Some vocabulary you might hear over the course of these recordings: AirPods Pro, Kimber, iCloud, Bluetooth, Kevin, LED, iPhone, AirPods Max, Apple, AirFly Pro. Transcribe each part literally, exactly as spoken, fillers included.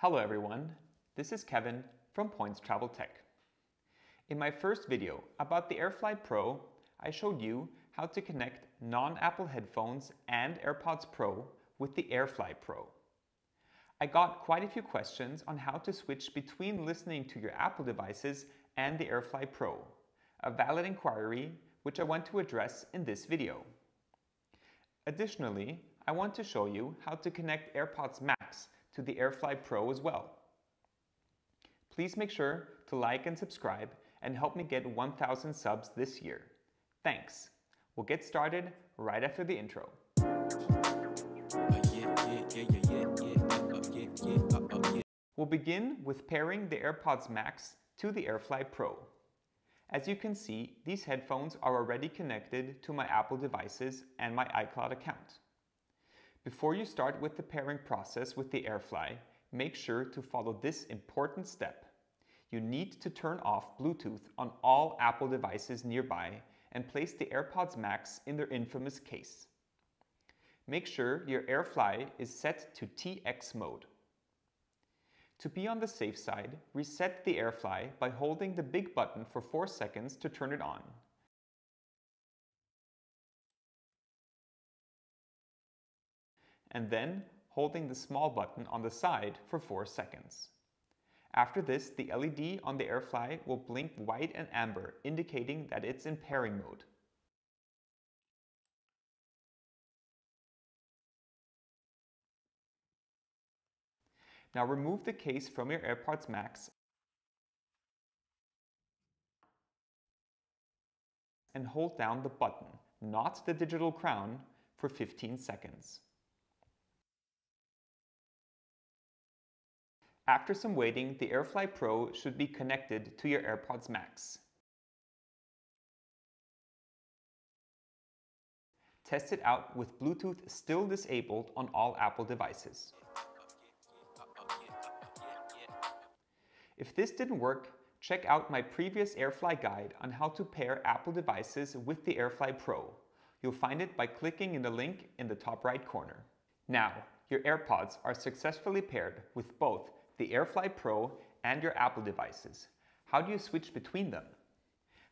Hello everyone, this is Kevin from Points Travel Tech. In my first video about the AirFly Pro, I showed you how to connect non-Apple headphones and AirPods Pro with the AirFly Pro. I got quite a few questions on how to switch between listening to your Apple devices and the AirFly Pro, a valid inquiry which I want to address in this video. Additionally, I want to show you how to connect AirPods Max to the AirFly Pro as well. Please make sure to like and subscribe and help me get one thousand subs this year. Thanks. We'll get started right after the intro. We'll begin with pairing the AirPods Max to the AirFly Pro. As you can see, these headphones are already connected to my Apple devices and my iCloud account. Before you start with the pairing process with the AirFly, make sure to follow this important step. You need to turn off Bluetooth on all Apple devices nearby and place the AirPods Max in their infamous case. Make sure your AirFly is set to T X mode. To be on the safe side, reset the AirFly by holding the big button for four seconds to turn it on. And then holding the small button on the side for four seconds. After this, the L E D on the AirFly will blink white and amber, indicating that it's in pairing mode. Now remove the case from your AirPods Max and hold down the button, not the digital crown, for fifteen seconds. After some waiting, the AirFly Pro should be connected to your AirPods Max. Test it out with Bluetooth still disabled on all Apple devices. If this didn't work, check out my previous AirFly guide on how to pair Apple devices with the AirFly Pro. You'll find it by clicking in the link in the top right corner. Now, your AirPods are successfully paired with both the AirFly Pro and your Apple devices. How do you switch between them?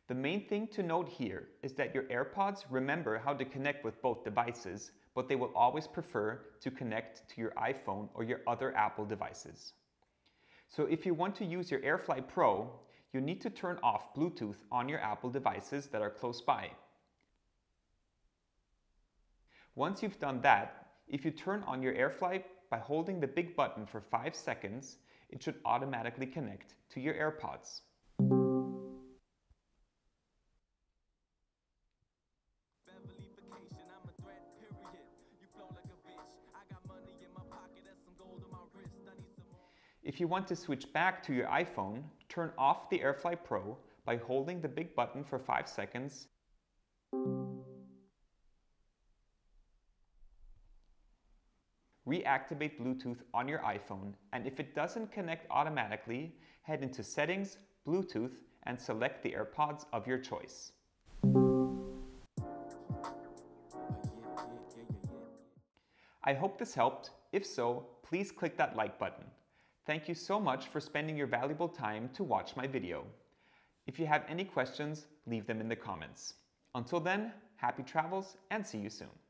The main thing to note here is that your AirPods remember how to connect with both devices, but they will always prefer to connect to your iPhone or your other Apple devices. So if you want to use your AirFly Pro, you need to turn off Bluetooth on your Apple devices that are close by. Once you've done that, if you turn on your AirFly by holding the big button for five seconds, it should automatically connect to your AirPods. If you want to switch back to your iPhone, turn off the AirFly Pro by holding the big button for five seconds . Reactivate Bluetooth on your iPhone, and if it doesn't connect automatically, head into Settings, Bluetooth, and select the AirPods of your choice. I hope this helped. If so, please click that like button. Thank you so much for spending your valuable time to watch my video. If you have any questions, leave them in the comments. Until then, happy travels and see you soon.